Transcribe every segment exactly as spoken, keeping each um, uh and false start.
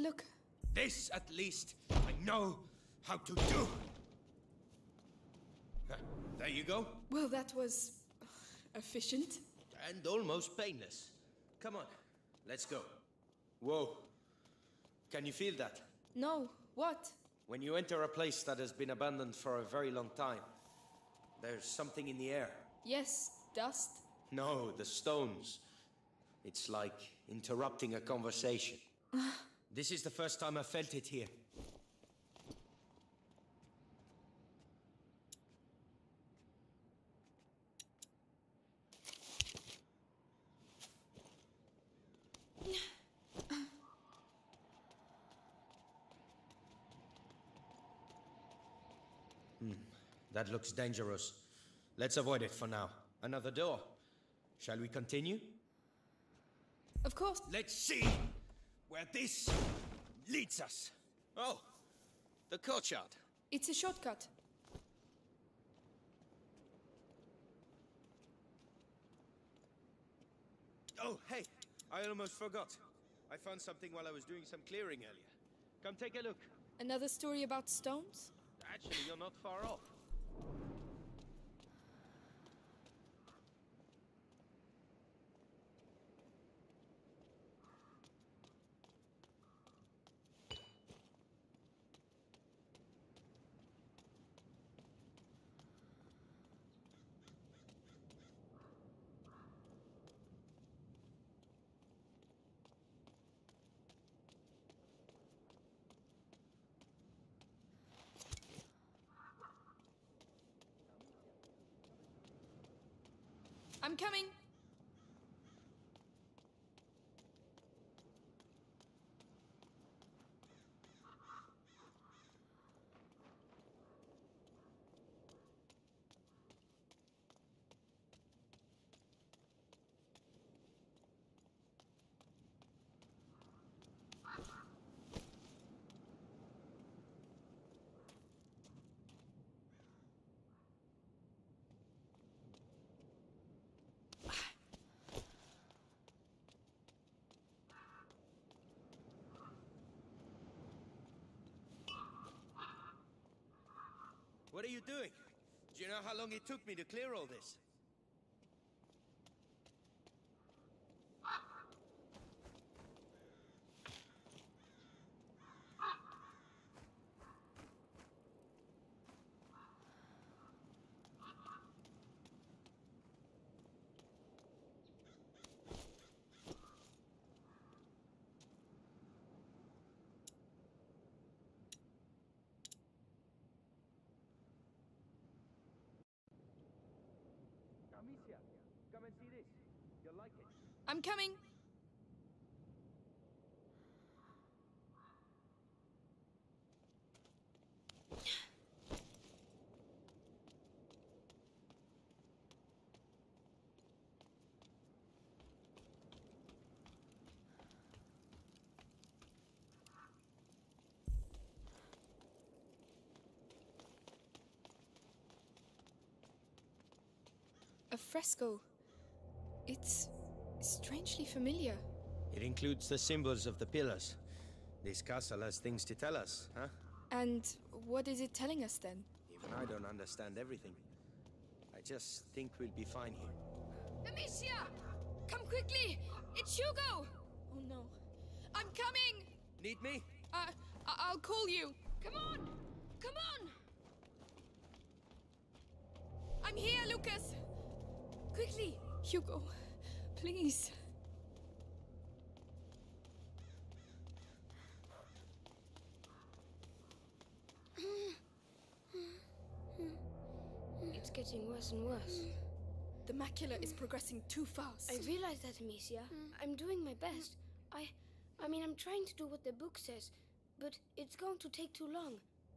a look. This, at least, I know how to do. There you go. Well, that was efficient. And almost painless. Come on, let's go. Whoa. Can you feel that? No. What? When you enter a place that has been abandoned for a very long time, there's something in the air. Yes, dust. No, the stones. It's like interrupting a conversation. This is the first time I felt it here. Hmm. That looks dangerous. Let's avoid it for now. Another door. Shall we continue? Of course. Let's see where this leads us. Oh, the courtyard. It's a shortcut. Oh, hey, I almost forgot. I found something while I was doing some clearing earlier. Come take a look. Another story about stones? Actually, you're not far off. I'm coming. What are you doing? Do you know how long it took me to clear all this? Amicia, come and see this. You'll like it. I'm coming. A fresco. It's strangely familiar. It includes the symbols of the pillars. This castle has things to tell us, huh? And what is it telling us then? Even I don't understand everything. I just think we'll be fine here. Amicia! Come quickly! It's Hugo! Oh no. I'm coming! Need me? Uh, I I'll call you. Come on! Come on! I'm here, Lucas! Quickly, Hugo, please. It's getting worse and worse. The macula is progressing too fast. I realize that, Amicia. Mm. I'm doing my best. I, I mean, I'm trying to do what the book says, but it's going to take too long.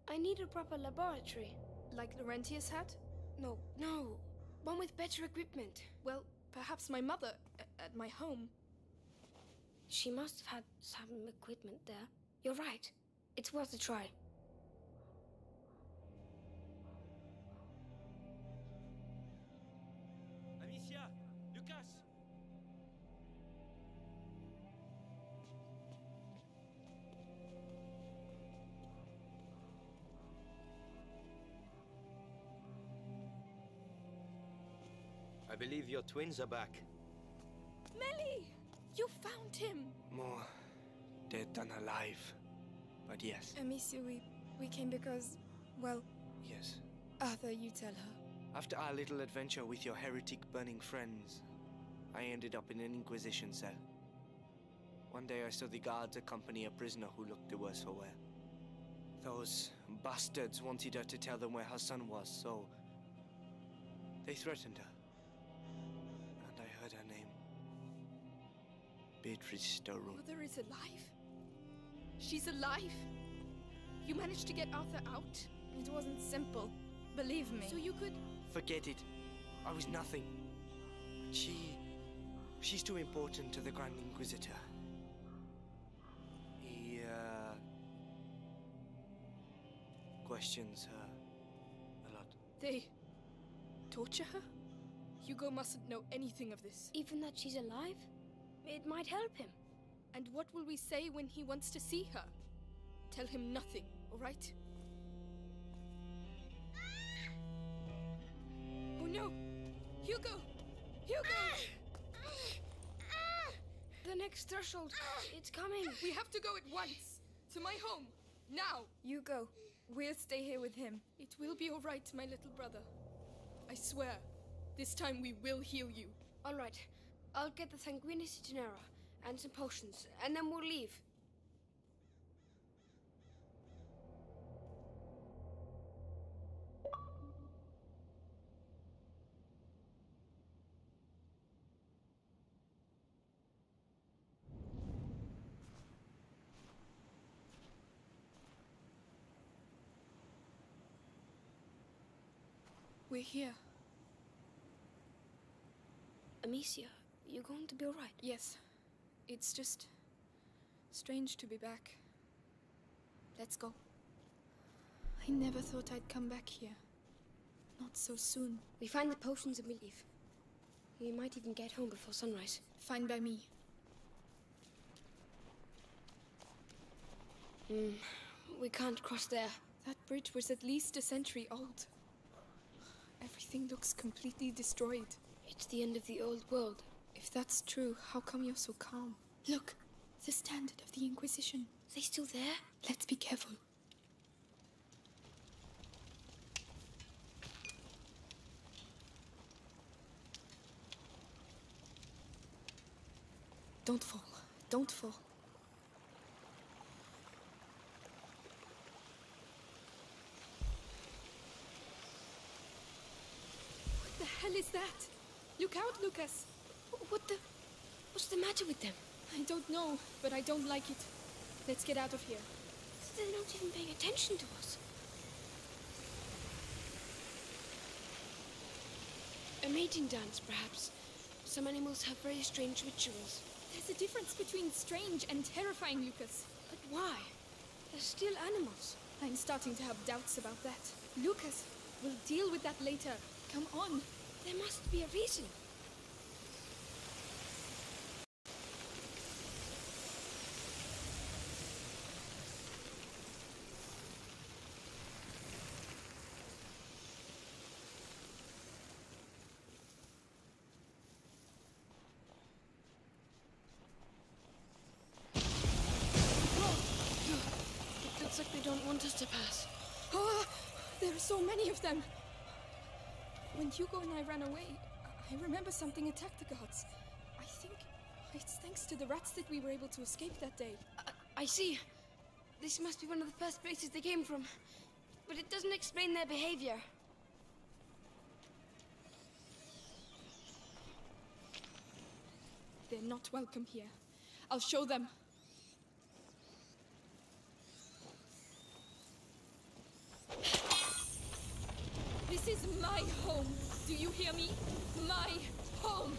I need a proper laboratory. Like Laurentius had? No, no. One with better equipment. Well, perhaps my mother, at my home. She must have had some equipment there. You're right. It's worth a try. Amicia! Lucas! I believe your twins are back. Melly! You found him! More dead than alive. But yes. Amicia, we, we came because, well... Yes. Arthur, you tell her. After our little adventure with your heretic-burning friends, I ended up in an Inquisition cell. One day I saw the guards accompany a prisoner who looked the worse for wear. Those bastards wanted her to tell them where her son was, so they threatened her. And I heard her name. Beatrice. Mother is alive? She's alive? You managed to get Arthur out? It wasn't simple, believe me. So you could... Forget it. I was nothing. She... She's too important to the Grand Inquisitor. He, uh... questions her a lot. They... torture her? Hugo mustn't know anything of this. Even that she's alive? It might help him. And what will we say when he wants to see her? Tell him nothing, all right? Ah! Oh no! Hugo! Hugo! Ah! Ah! The next threshold, ah! It's coming. We have to go at once. To my home, now. Hugo, we'll stay here with him. It will be all right, my little brother. I swear, this time we will heal you. All right. I'll get the sanguinis itinera and some potions, and then we'll leave. We're here. Amicia. You're going to be all right? Yes. It's just... strange to be back. Let's go. I never thought I'd come back here. Not so soon. We find the potions and we leave. We might even get home before sunrise. Fine by me. Mm, we can't cross there. That bridge was at least a century old. Everything looks completely destroyed. It's the end of the old world. If that's true, how come you're so calm? Look, the standard of the Inquisition. Are they still there? Let's be careful. Don't fall. Don't fall. What the hell is that? Look out, Lucas! What the... what's the matter with them? I don't know, but I don't like it. Let's get out of here. They're not even paying attention to us. A mating dance, perhaps. Some animals have very strange rituals. There's a difference between strange and terrifying, Lucas. But why? They're still animals. I'm starting to have doubts about that. Lucas, we'll deal with that later. Come on. There must be a reason. Looks like they don't want us to pass. Oh, there are so many of them! When Hugo and I ran away, I remember something attacked the guards. I think it's thanks to the rats that we were able to escape that day. Uh, I see. This must be one of the first places they came from. But it doesn't explain their behavior. They're not welcome here. I'll show them. This is my home. Do you hear me? My home.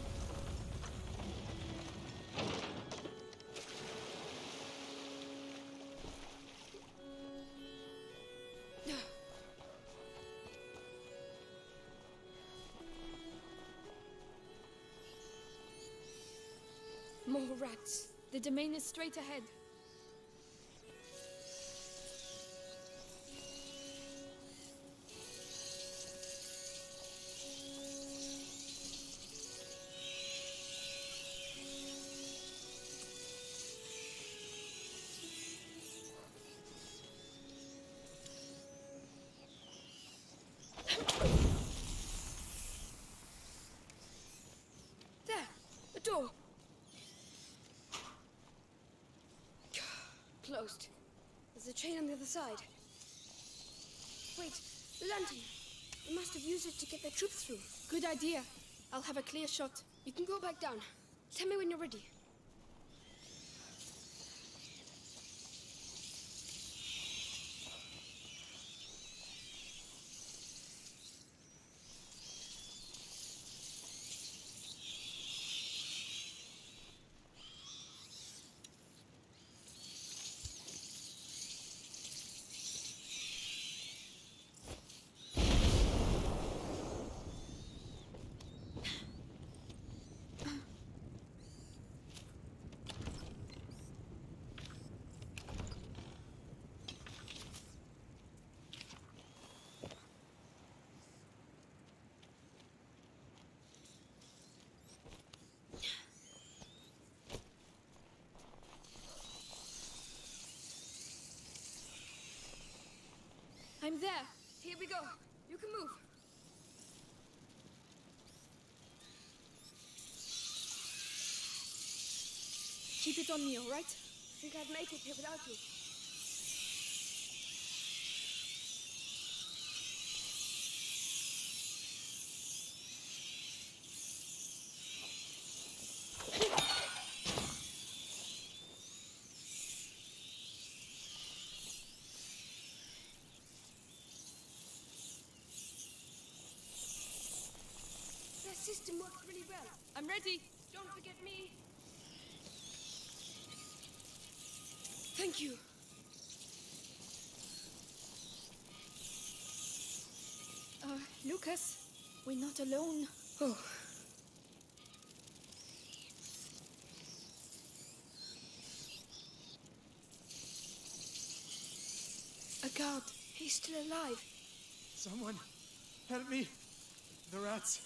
More rats. The domain is straight ahead. outpost. There's a chain on the other side. Wait, the lantern. We must have used it to get the troops through. Good idea. I'll have a clear shot. You can go back down. Tell me when you're ready. I'm there. Here we go. You can move. Keep it on me, all right? I think I'd make it here without you. System worked really well. I'm ready. Don't forget me. Thank you. Uh, Lucas, we're not alone. Oh. A guard. He's still alive. Someone, help me. The rats.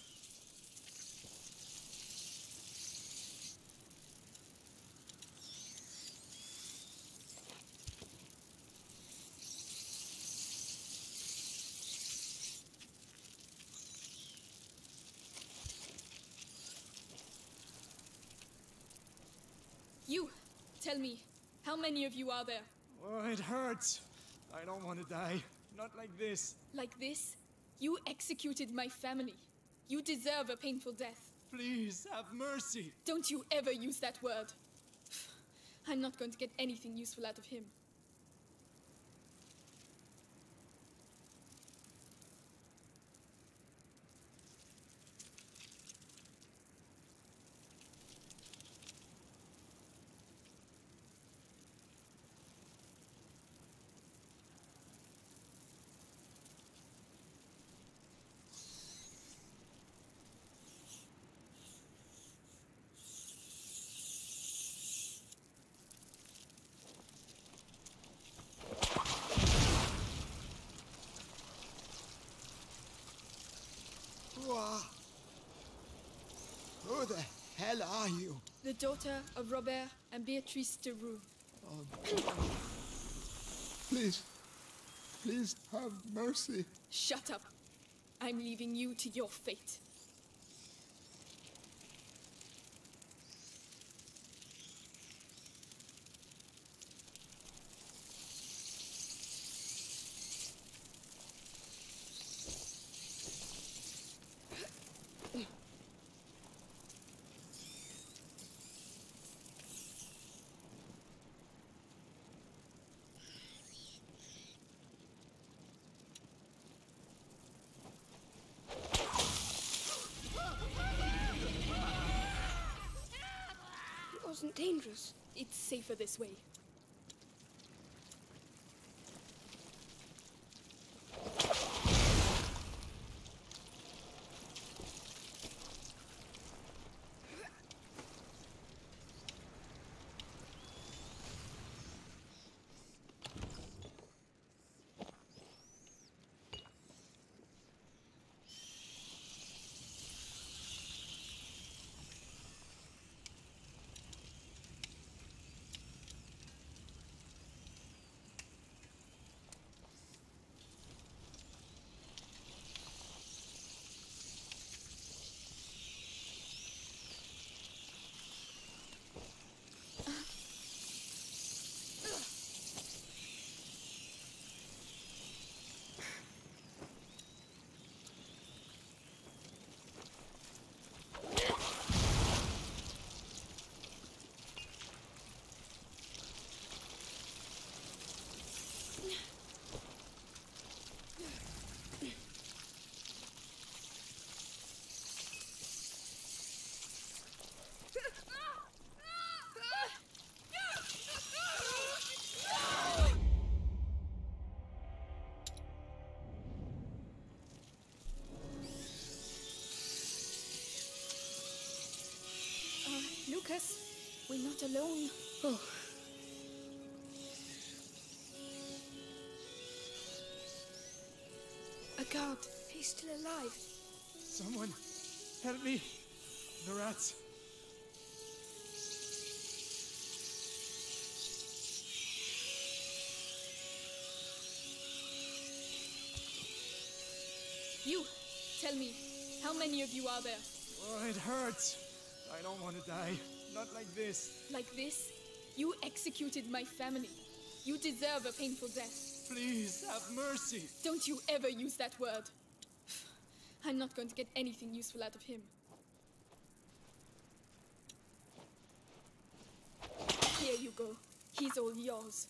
Tell me, how many of you are there? Oh, it hurts. I don't want to die. Not like this. Like this? You executed my family. You deserve a painful death. Please, have mercy. Don't you ever use that word. I'm not going to get anything useful out of him. Who the hell are you? The daughter of Robert and Beatrice de Roux. Oh, please, please have mercy. Shut up. I'm leaving you to your fate. Wasn't dangerous. It's safer this way. Lucas, we're not alone. Oh. A guard. He's still alive. Someone, help me. The rats. You, tell me, how many of you are there? Oh, it hurts. I don't want to die. Not like this. Like this? You executed my family. You deserve a painful death. Please, have mercy. Don't you ever use that word. I'm not going to get anything useful out of him. Here you go. He's all yours.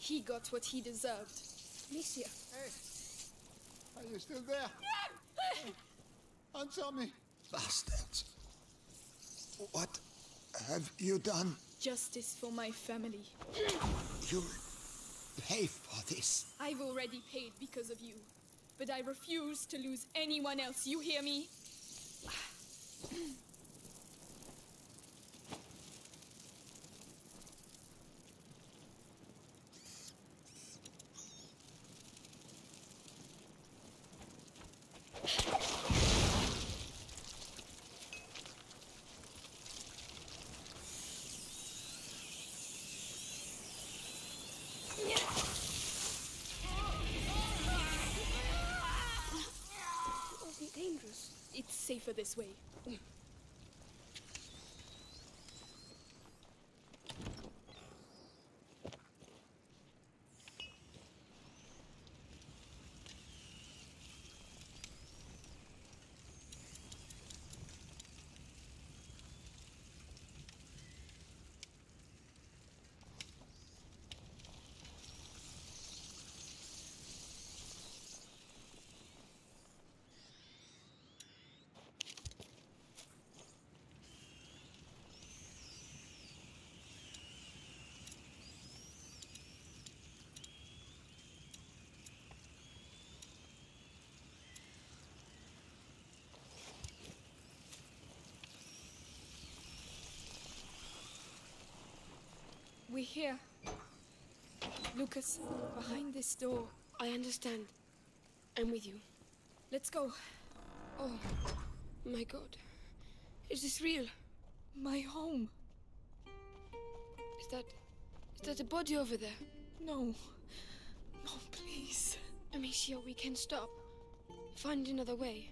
He got what he deserved. Amicia. Hey. Are you still there? No! Answer me. Bastards. What have you done? Justice for my family. You'll pay for this. I've already paid because of you. But I refuse to lose anyone else. You hear me? Safer this way. We're here. Lucas, behind this door. I understand. I'm with you. Let's go. Oh, my God. Is this real? My home. Is that... Is that a body over there? No. No, please. Amicia, we can stop. Find another way.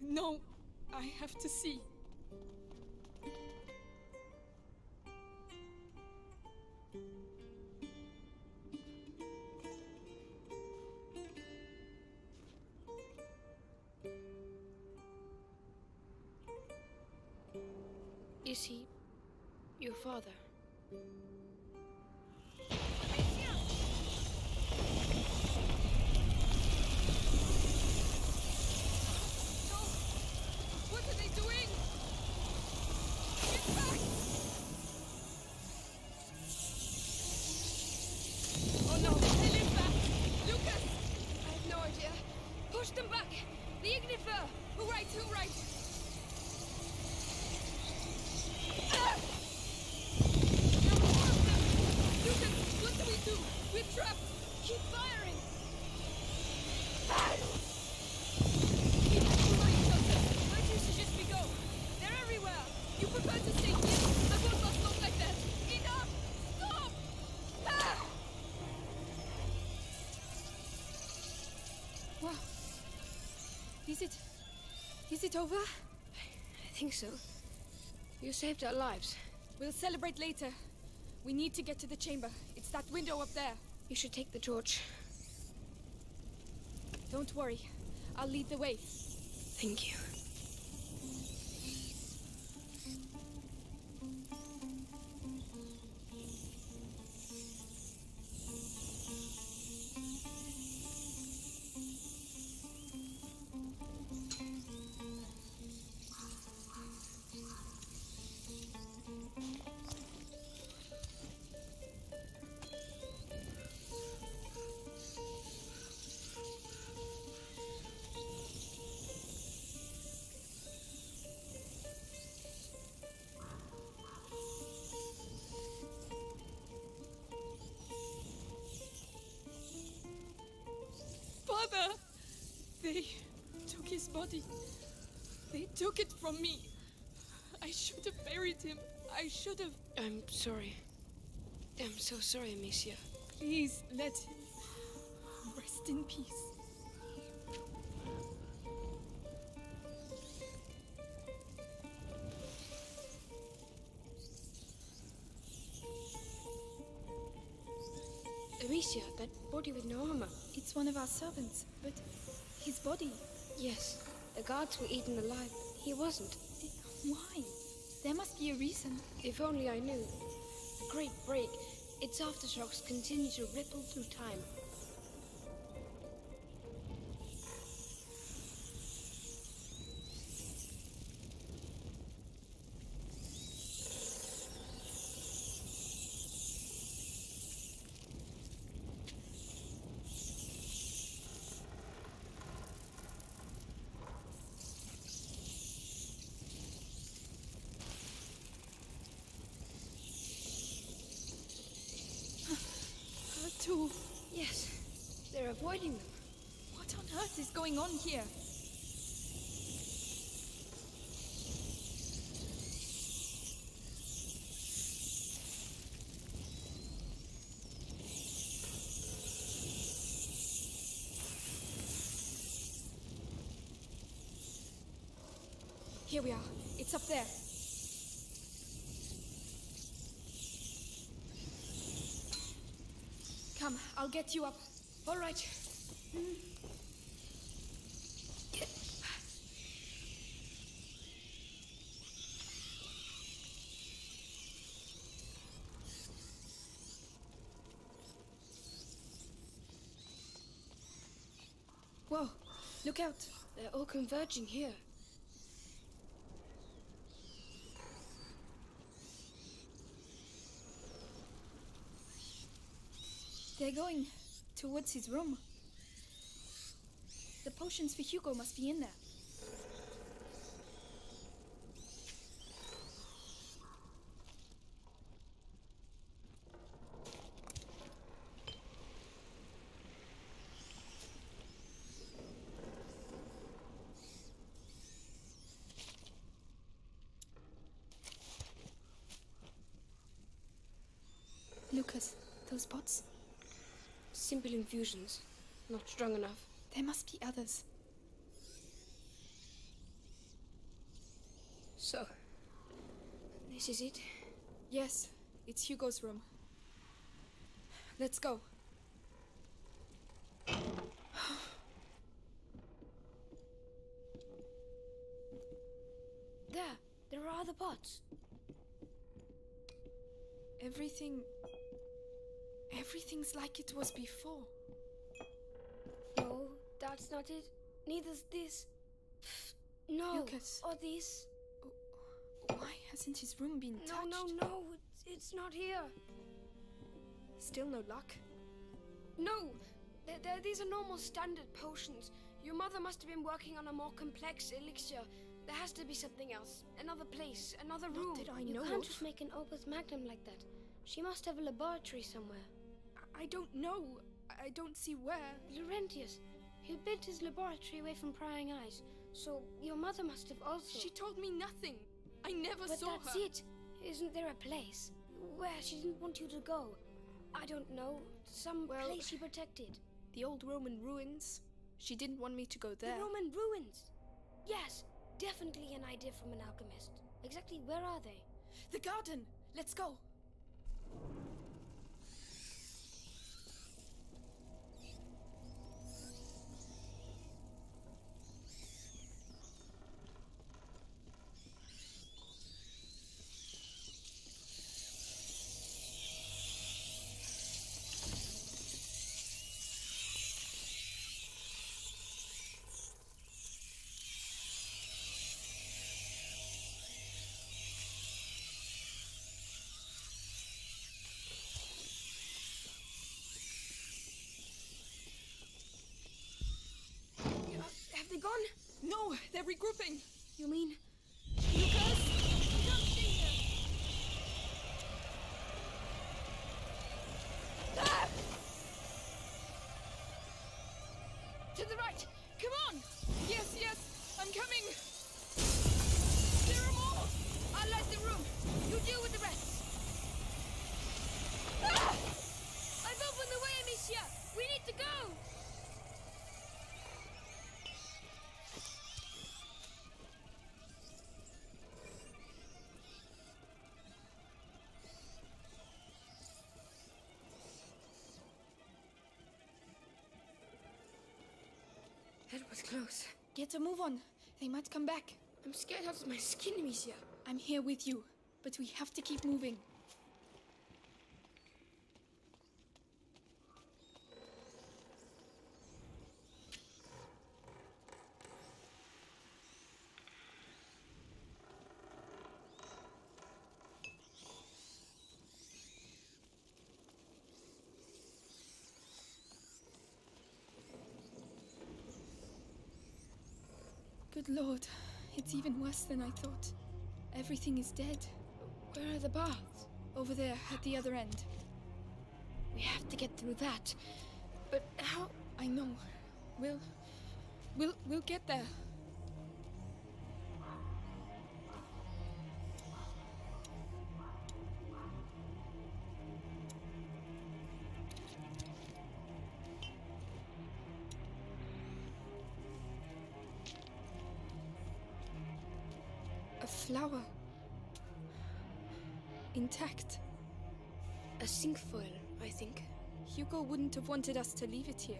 No, I have to see. Father. Is it... is it over? I think so. You saved our lives. We'll celebrate later. We need to get to the chamber. It's that window up there. You should take the torch. Don't worry. I'll lead the way. Thank you. They took his body. They took it from me. I should have buried him. I should have... I'm sorry. I'm so sorry, Amicia. Please let him rest in peace. Amicia, that body with no armor. It's one of our servants, but his body... Yes, the guards were eaten alive. He wasn't. Why? There must be a reason. If only I knew. The Great Break. Its aftershocks continue to ripple through time. Yes, they're avoiding them. What on earth is going on here? Here we are. It's up there. Come, I'll get you up. All right. Mm. Whoa, look out. They're all converging here. They're going towards his room. The potions for Hugo must be in there. Lucas, those pots? Simple infusions. Not strong enough. There must be others. So, this is it? Yes, it's Hugo's room. Let's go. There, there are other pots. Everything... Everything's like it was before. No, that's not it. Neither's this. No, Lucas. Or this. Why hasn't his room been no, touched? No, no, no. It's, it's not here. Still no luck? No. They're, they're, these are normal standard potions. Your mother must have been working on a more complex elixir. There has to be something else. Another place, another room. Not that I know of. You can't just make an Opus Magnum like that. She must have a laboratory somewhere. I don't know. I don't see where. Laurentius. He built his laboratory away from prying eyes. So your mother must have also... She told me nothing. I never saw her. But that's it. Isn't there a place where she didn't want you to go? I don't know. Some place she protected. The old Roman ruins. She didn't want me to go there. The Roman ruins? Yes. Definitely an idea from an alchemist. Exactly where are they? The garden. Let's go. Gone? No, they're regrouping. You mean Lucas? We don't see him. Ah! To the right. Come on! Yes, yes, I'm coming! There are more! I'll light the room. You deal with the rest. Ah! I've opened the way, Amicia! We need to go! That was close. Get a move on. They might come back. I'm scared out of my skin, Amicia. I'm here with you, but we have to keep moving. Good lord, it's even worse than I thought. Everything is dead. Where are the baths? Over there, at the other end. We have to get through that. But how? I know. We'll... We'll... We'll get there. Flower. Intact. A cinquefoil, I think. Hugo wouldn't have wanted us to leave it here.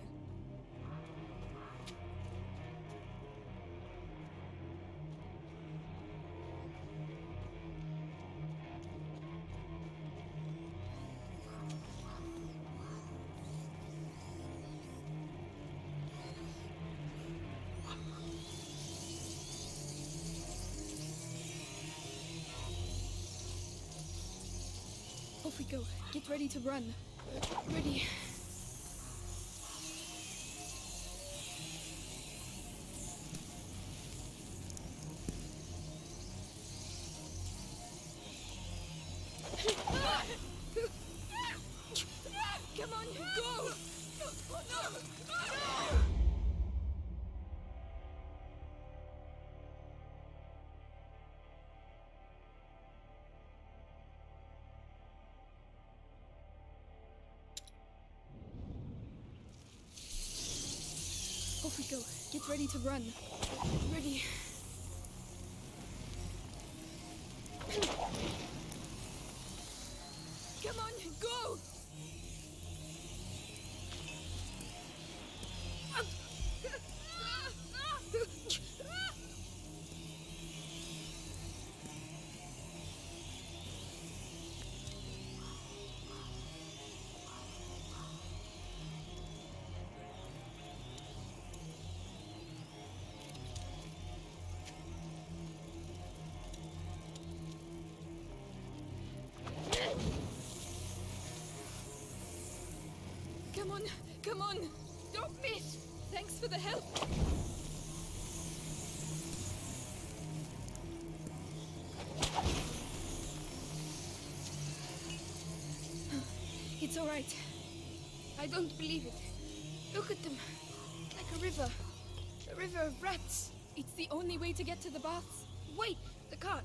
Off we go. Get ready to run. Ready. Come on, go! No, no, no! Off we go. Get ready to run. Ready. Come on, go! Come on, come on! Don't miss! Thanks for the help! It's all right. I don't believe it. Look at them. Like a river. A river of rats. It's the only way to get to the baths. Wait, the cart.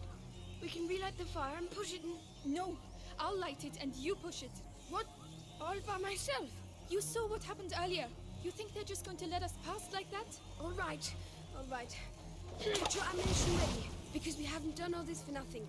We can relight the fire and push it in. No, I'll light it and you push it. What? All by myself? You saw what happened earlier. You think they're just going to let us pass like that? All right, all right. Get your ammunition ready, because we haven't done all this for nothing.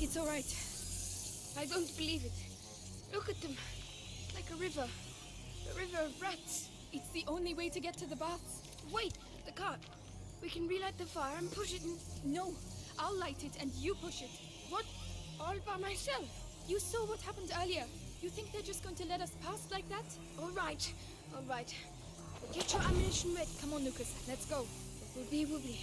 It's all right. I don't believe it. Look at them. It's like a river. A river of rats. It's the only way to get to the baths. Wait, the cart. We can relight the fire and push it in. No, I'll light it and you push it. What? All by myself? You saw what happened earlier. You think they're just going to let us pass like that? All right, all right. Get your ammunition ready. Come on, Lucas, let's go. We'll be, we'll be.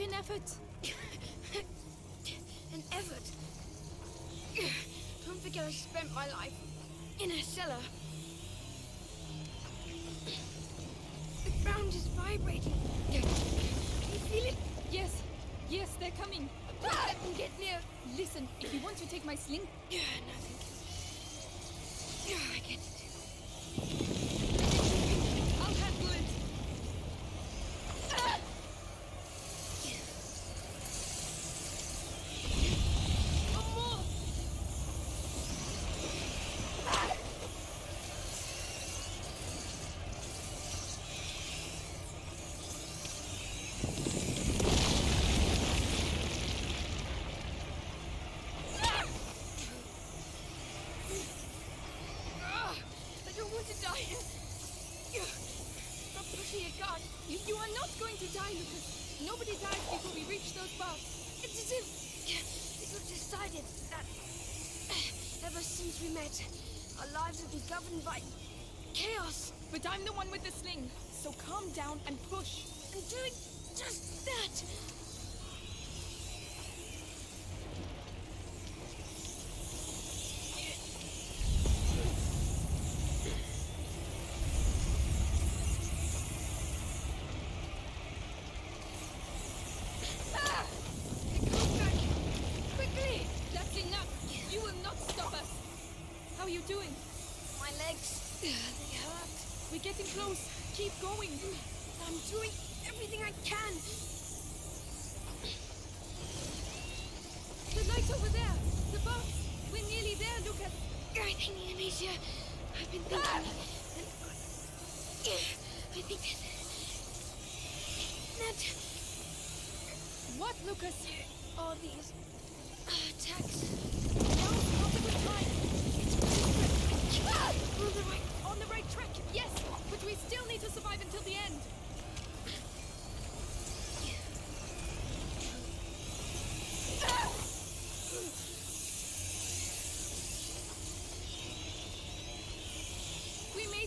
An effort. An effort. Don't forget I spent my life in a cellar. The ground is vibrating. Can you feel it? Yes. Yes, they're coming. Ah! Let me get near. Listen, if you want to take my sling... Yeah, no, thank you. Yeah, I get it. I'll handle it. Governed by chaos. But I'm the one with the sling, so calm down and push. I'm doing just that.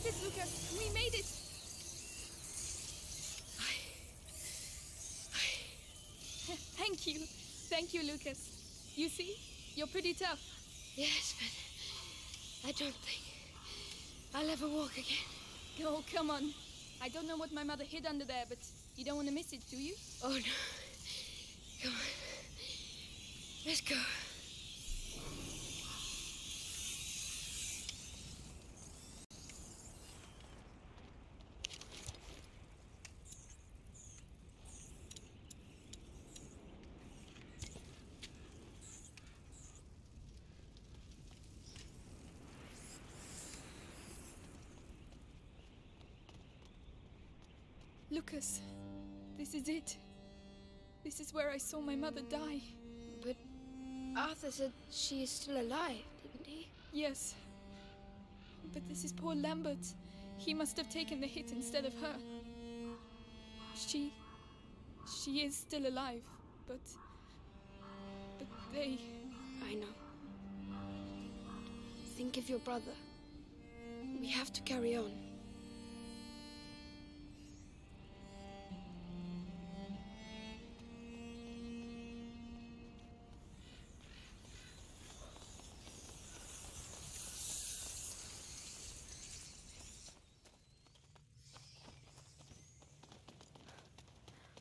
Lucas, we made it! Thank you. Thank you, Lucas. You see? You're pretty tough. Yes, but I don't think I'll ever walk again. Oh, come on. I don't know what my mother hid under there, but you don't want to miss it, do you? Oh, no. Come on. Let's go. Lucas, this is it. This is where I saw my mother die. But Arthur said she is still alive, didn't he? Yes. But this is poor Lambert. He must have taken the hit instead of her. She... she is still alive, but... but they... I know. Think of your brother. We have to carry on.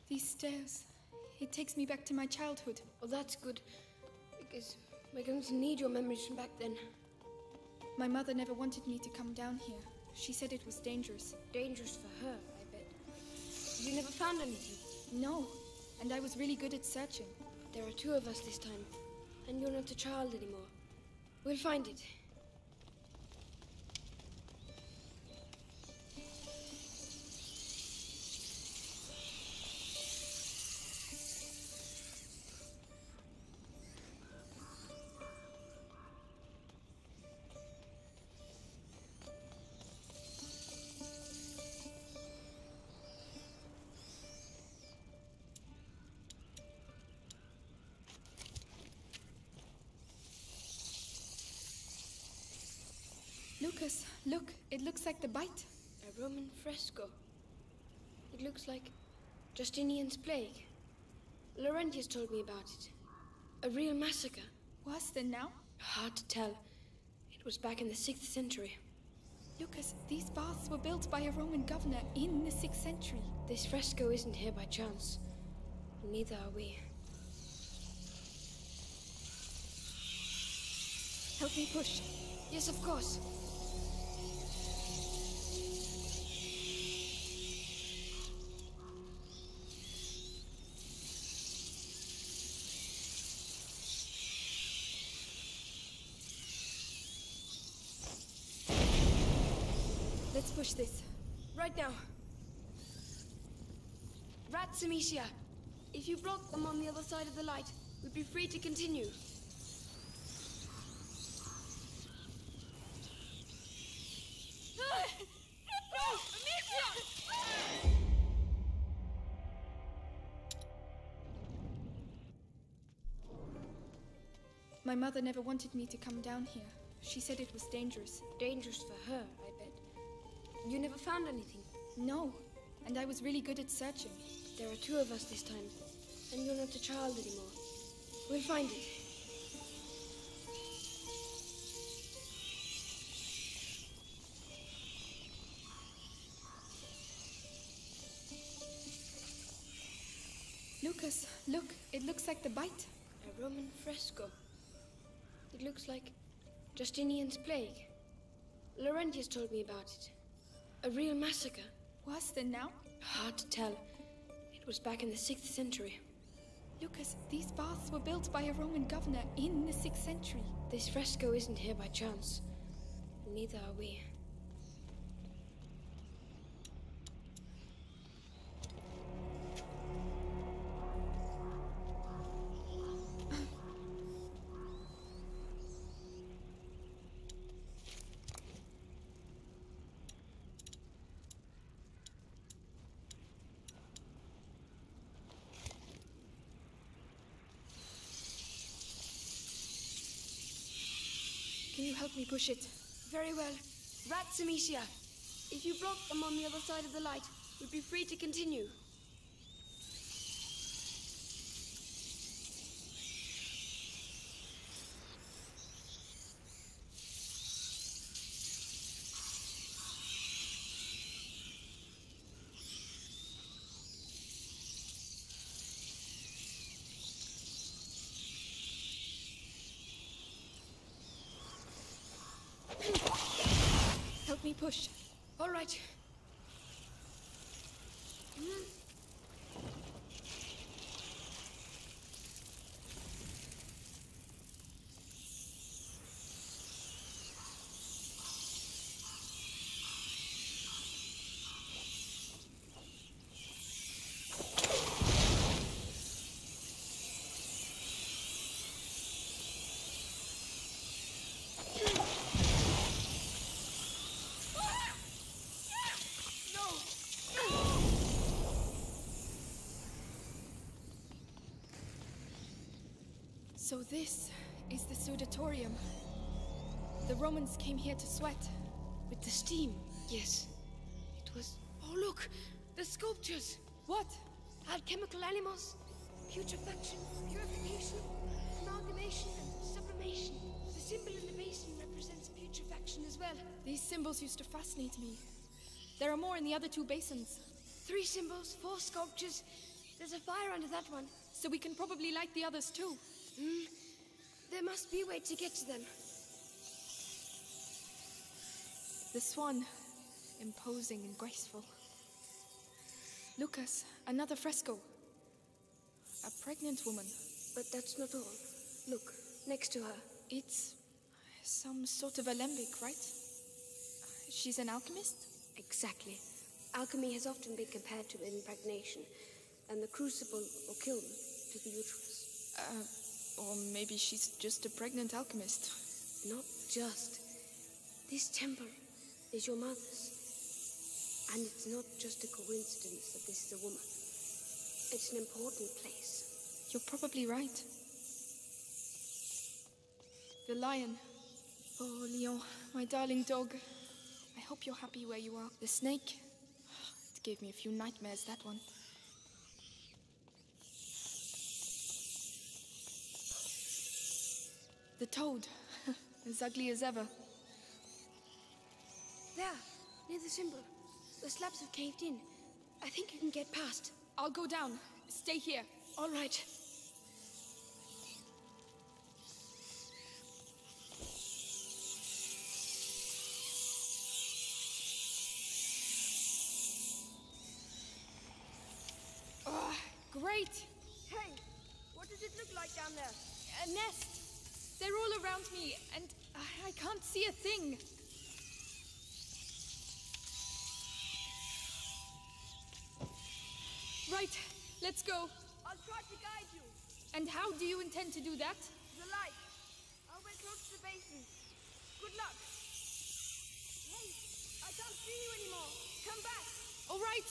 These stairs, it takes me back to my childhood. Oh, that's good, because we're going to need your memories from back then. My mother never wanted me to come down here. She said it was dangerous. Dangerous for her, I bet. You never found anything? No, and I was really good at searching. There are two of us this time, and you're not a child anymore. We'll find it. Lucas, look. It looks like the bite. A Roman fresco. It looks like Justinian's plague. Laurentius told me about it. A real massacre. Worse than now? Hard to tell. It was back in the sixth century. Lucas, these baths were built by a Roman governor in the sixth century. This fresco isn't here by chance. Neither are we. Help me push. Yes, of course. Let's push this. Right now. Rats, Amicia. If you block them on the other side of the light, we'd be free to continue. My mother never wanted me to come down here. She said it was dangerous. Dangerous for her, I bet. You never found anything? No, and I was really good at searching. There are two of us this time, and you're not a child anymore. We'll find it. Lucas, look. It looks like the bite. A Roman fresco. It looks like Justinian's plague. Laurentius told me about it. A real massacre. Worse than now? Hard to tell. It was back in the sixth century. Lucas, these baths were built by a Roman governor in the sixth century. This fresco isn't here by chance. Neither are we. Help me push it. Very well. Rats, Amicia. If you block them on the other side of the light, we'd be free to continue. Me push. All right. Mm. So this is the Sudatorium. The Romans came here to sweat. With the steam? Yes. It was... Oh, look! The sculptures! What? Alchemical animals, putrefaction, purification, amalgamation, and sublimation. The symbol in the basin represents putrefaction as well. These symbols used to fascinate me. There are more in the other two basins. Three symbols, four sculptures. There's a fire under that one. So we can probably light the others too. Hmm. There must be a way to get to them. The swan, imposing and graceful. Lucas, another fresco. A pregnant woman. But that's not all. Look, next to her. It's some sort of alembic, right? She's an alchemist? Exactly. Alchemy has often been compared to impregnation, and the crucible or kiln to the uterus. Uh... Or maybe she's just a pregnant alchemist. Not just. This temple is your mother's. And it's not just a coincidence that this is a woman. It's an important place. You're probably right. The lion. Oh, Leon, my darling dog. I hope you're happy where you are. The snake? It gave me a few nightmares, that one. The toad. As ugly as ever. There, near the symbol. The slabs have caved in. I think you can get past. I'll go down. Stay here. All right. Oh, great! Hey, what does it look like down there? A nest. They're all around me, and I, I can't see a thing. Right, let's go. I'll try to guide you. And how do you intend to do that? The light. I'll wait close to the basin. Good luck. Hey, I can't see you anymore. Come back. All right.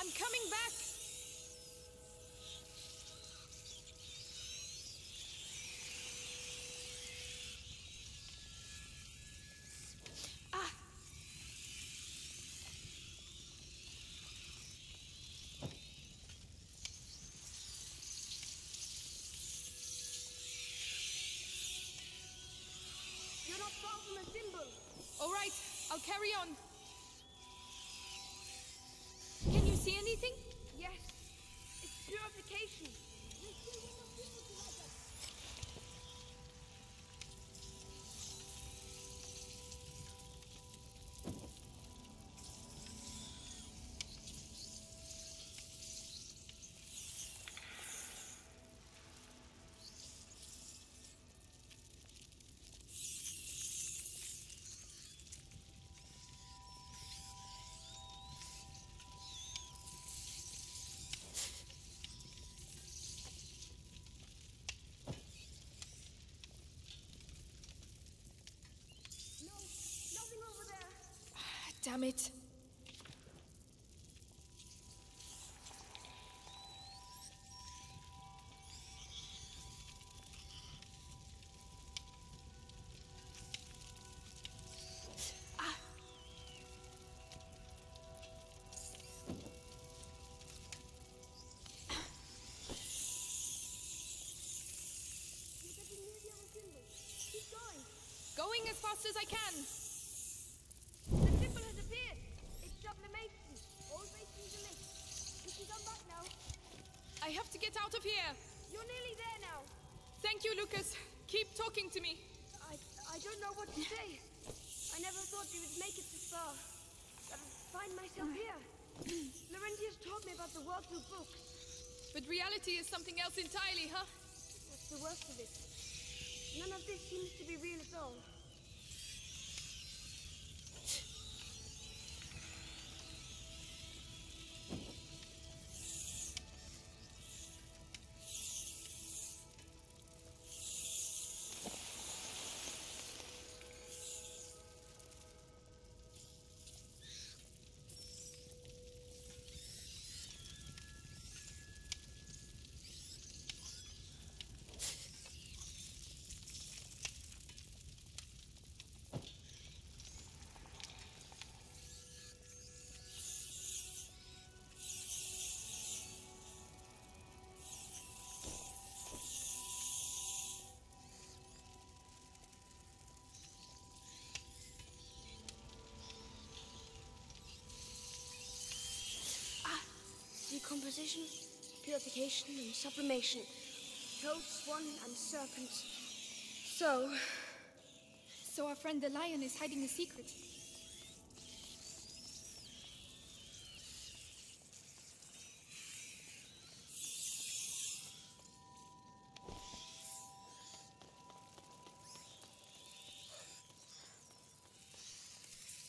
I'm coming back! Ah! You're not far from a symbol! All right, I'll carry on. See anything? Yes. It's purification. Damn it. Going as fast as I can. I have to get out of here. You're nearly there now. Thank you, Lucas. Keep talking to me. I, I don't know what to say. I never thought you would make it this far. I find myself here. Laurentius taught me about the world through books. But reality is something else entirely, huh? What's the worst of it? None of this seems to be real at all. Purification, purification and sublimation. Toad, swan and serpent. So... So our friend the lion is hiding a secret.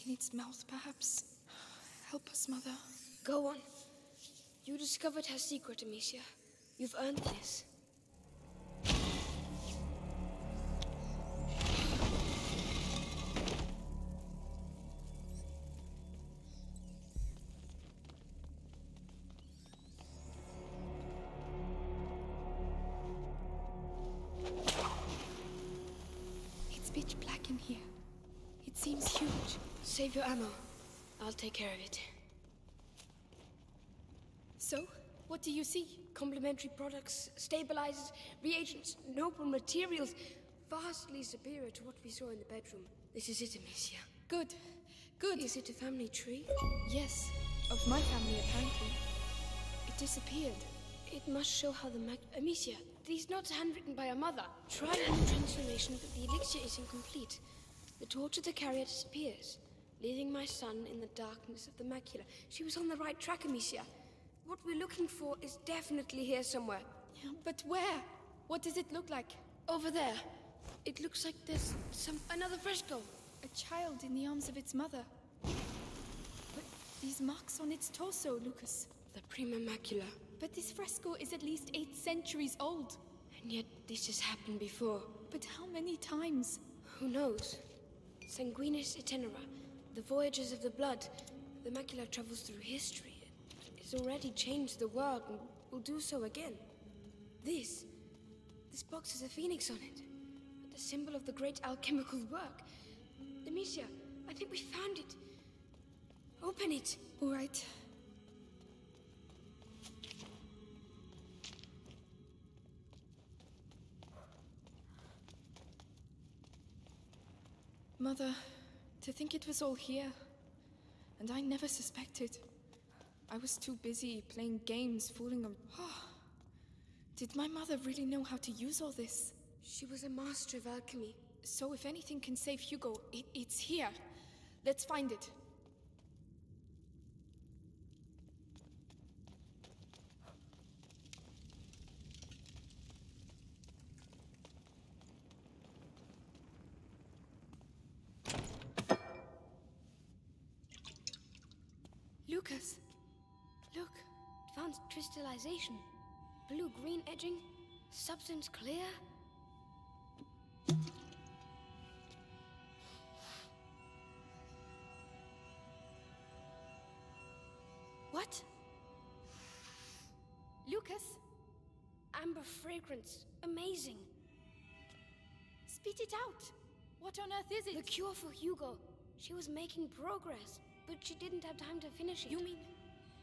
In its mouth, perhaps. Help us, Mother. Go on. You discovered her secret, Amicia. You've earned this. It's pitch black in here. It seems huge. Save your ammo. I'll take care of it. So, what do you see? Complementary products, stabilizers, reagents, noble materials. Vastly superior to what we saw in the bedroom. This is it, Amicia. Good. Good. Is it a family tree? Yes. Of my family, apparently. It disappeared. It must show how the mag- Amicia, these notes handwritten by her mother. Try and transformation, but the elixir is incomplete. The torture the carrier disappears, leaving my son in the darkness of the macula. She was on the right track, Amicia. What we're looking for is definitely here somewhere. Yeah, but where? What does it look like? Over there. It looks like there's some... Another fresco. A child in the arms of its mother. But these marks on its torso, Lucas. The prima macula. But this fresco is at least eight centuries old. And yet this has happened before. But how many times? Who knows? Sanguinis itinera. The voyages of the blood. The macula travels through history. It's already changed the world and will do so again. This... This box has a phoenix on it. The symbol of the great alchemical work. Amicia, I think we found it. Open it. All right. Mother, to think it was all here. And I never suspected. I was too busy playing games, fooling them. Oh, did my mother really know how to use all this? She was a master of alchemy. So if anything can save Hugo, it, it's here. Let's find it. Lucas! Look, advanced crystallization, blue-green edging, substance clear. What? Lucas? Amber fragrance, amazing. Spit it out. What on earth is it? The cure for Hugo. She was making progress, but she didn't have time to finish it. You mean...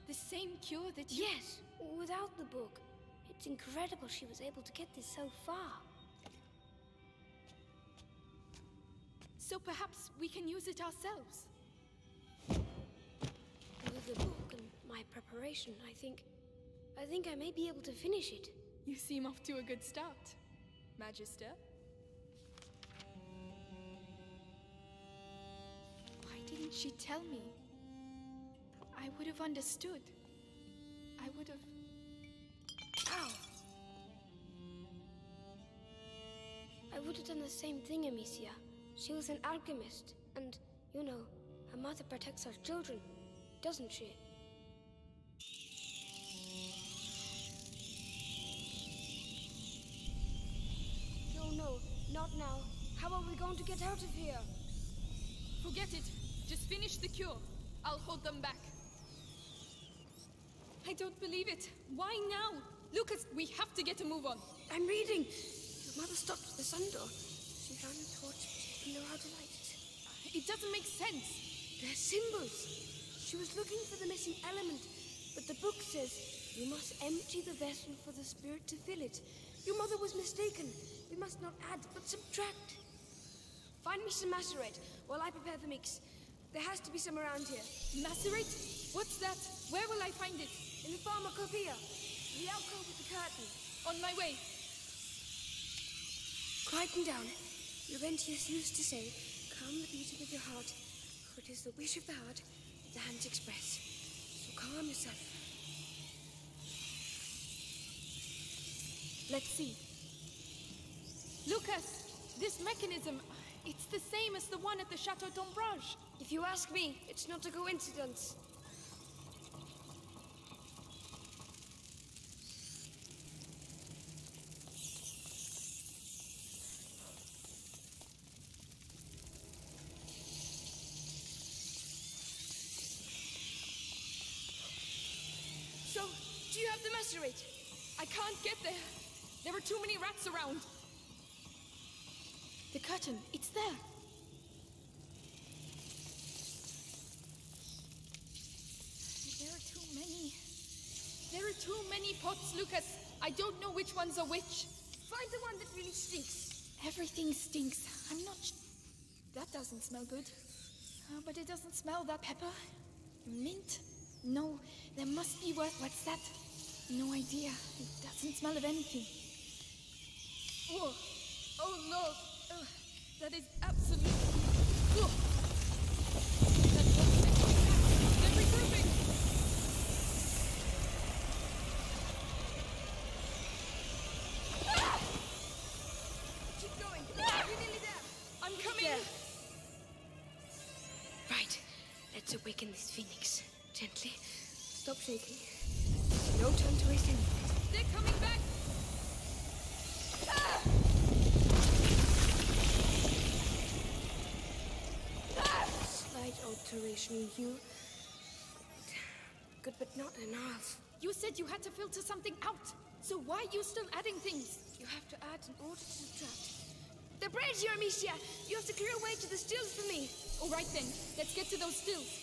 the same cure that you... Yes, without the book. It's incredible she was able to get this so far. So perhaps we can use it ourselves? With the book and my preparation, I think... I think I may be able to finish it. You seem off to a good start, Magister. Why didn't she tell me? I would have understood. I would have... Ow! I would have done the same thing, Amicia. She was an alchemist, and, you know, her mother protects her children, doesn't she? No, no, not now. How are we going to get out of here? Forget it. Just finish the cure. I'll hold them back. I don't believe it. Why now? Lucas, we have to get a move on. I'm reading. Your mother stopped at the sun door. She found a torch, but didn't know how to light it. It doesn't make sense. They're symbols. She was looking for the missing element, but the book says you must empty the vessel for the spirit to fill it. Your mother was mistaken. We must not add, but subtract. Find me some macerate while I prepare the mix. There has to be some around here. Macerate? What's that? Where will I find it? In the pharmacopoeia. The alcove with the curtain. On my way. Quieten down. Laurentius used to say, calm the beating of your heart, for it is the wish of the heart that the hands express. So calm yourself. Let's see. Lucas! This mechanism, it's the same as the one at the Chateau d'Ombrage. If you ask me, it's not a coincidence. So, do you have the macerate? I can't get there. There are too many rats around. The curtain, it's there. There are too many. There are too many pots, Lucas. I don't know which one's a witch. Find the one that really stinks. Everything stinks. I'm not sh That doesn't smell good. Uh, but it doesn't smell that pepper. Mint? No, there must be worth. What's that? No idea. It doesn't smell of anything. Oh, oh no. Oh, that is absolutely... Oh. That looks like they're regrouping! Ah! Keep going! Ah! You're nearly there! I'm coming! Yeah. Right, let's awaken this phoenix. Gently. Stop shaking. There's no time to waste anything. They're coming back! Ah! Alteration in you. Good, but not enough. You said you had to filter something out, so why are you still adding things? You have to add in order to subtract. The braid's here, Amicia! You have to clear a way to the stills for me! Alright then, let's get to those stills.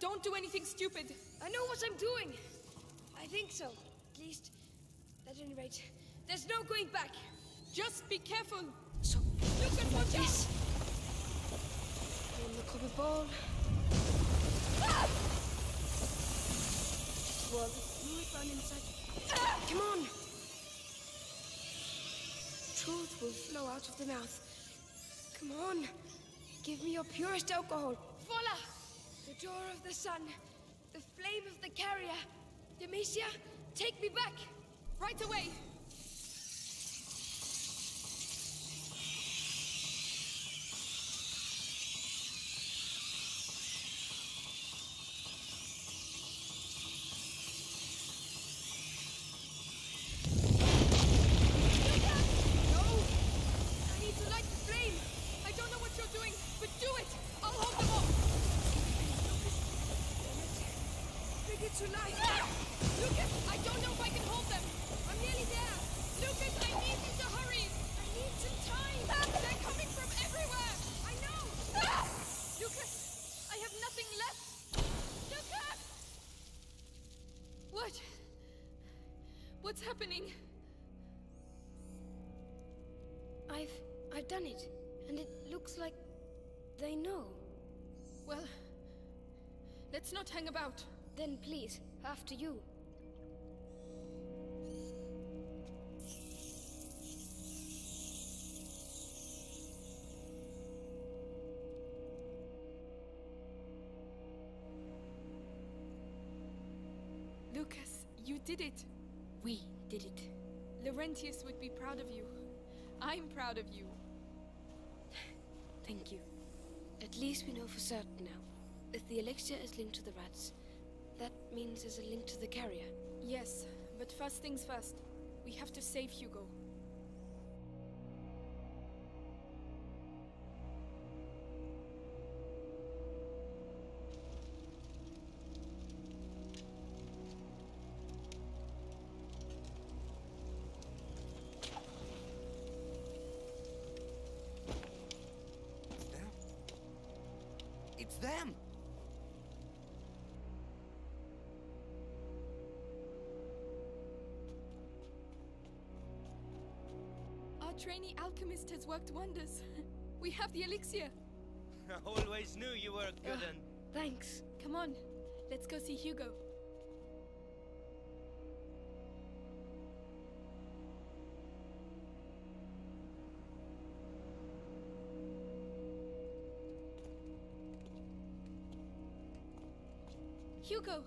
Don't do anything stupid. I know what I'm doing. I think so. At least, at any rate, there's no going back. Just be careful. So, look at what this. On the cover ball. Ah! Well, move on inside. Ah! Come on. Truth will flow out of the mouth. Come on. Give me your purest alcohol. Voila! The door of the sun, the flame of the carrier. Amicia, take me back! Right away! What's happening? I've... I've done it, and it looks like they know. Well, let's not hang about. Then please, after you. Lucas, you did it. We did it. Laurentius would be proud of you. I'm proud of you. Thank you. At least we know for certain now. If the Alexia is linked to the rats, that means there's a link to the carrier. Yes, but first things first. We have to save Hugo. them? Our trainee alchemist has worked wonders. We have the elixir. I always knew you were good uh, and... Thanks. Come on, let's go see Hugo. Hugo,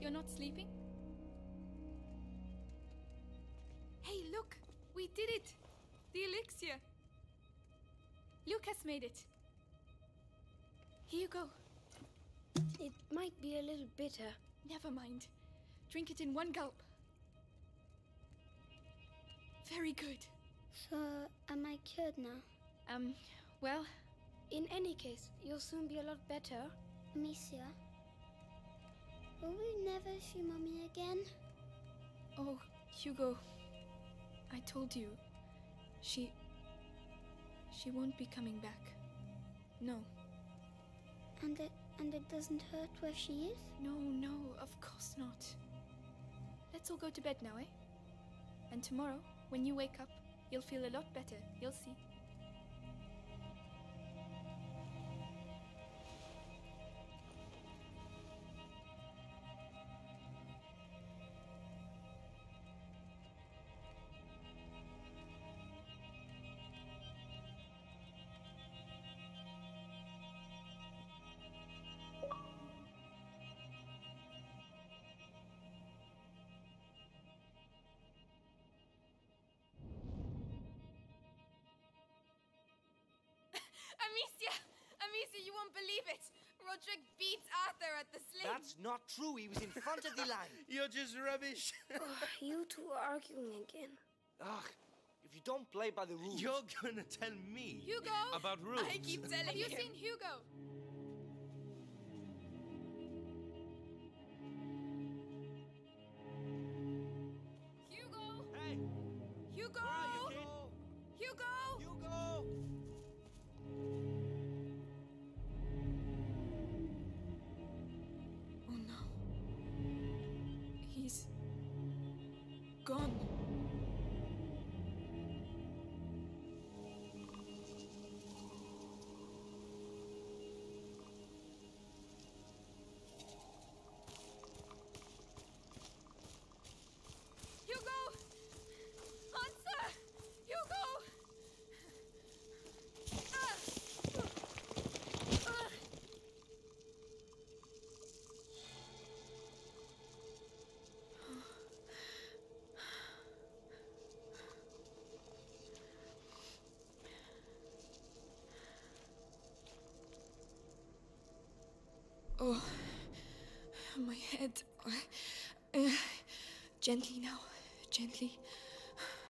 you're not sleeping? Hey, look! We did it! The elixir! Lucas made it! Here you go. It might be a little bitter. Never mind. Drink it in one gulp. Very good. So, am I cured now? Um, well... In any case, you'll soon be a lot better. Amicia... Will we never see Mommy again? Oh, Hugo. I told you. She... She won't be coming back. No. And it... and it doesn't hurt where she is? No, no, of course not. Let's all go to bed now, eh? And tomorrow, when you wake up, you'll feel a lot better. You'll see. Roderick beats Arthur at the sling. That's not true. He was in front of the line. You're just rubbish. Oh, you two are arguing again. Ugh. If you don't play by the rules... You're going to tell me Hugo, about rules. I keep telling you. Have you seen Hugo? Hugo! Hey! Hugo! Where are you, kid? Hugo! Hugo! Oh, my head. Uh, gently now, gently.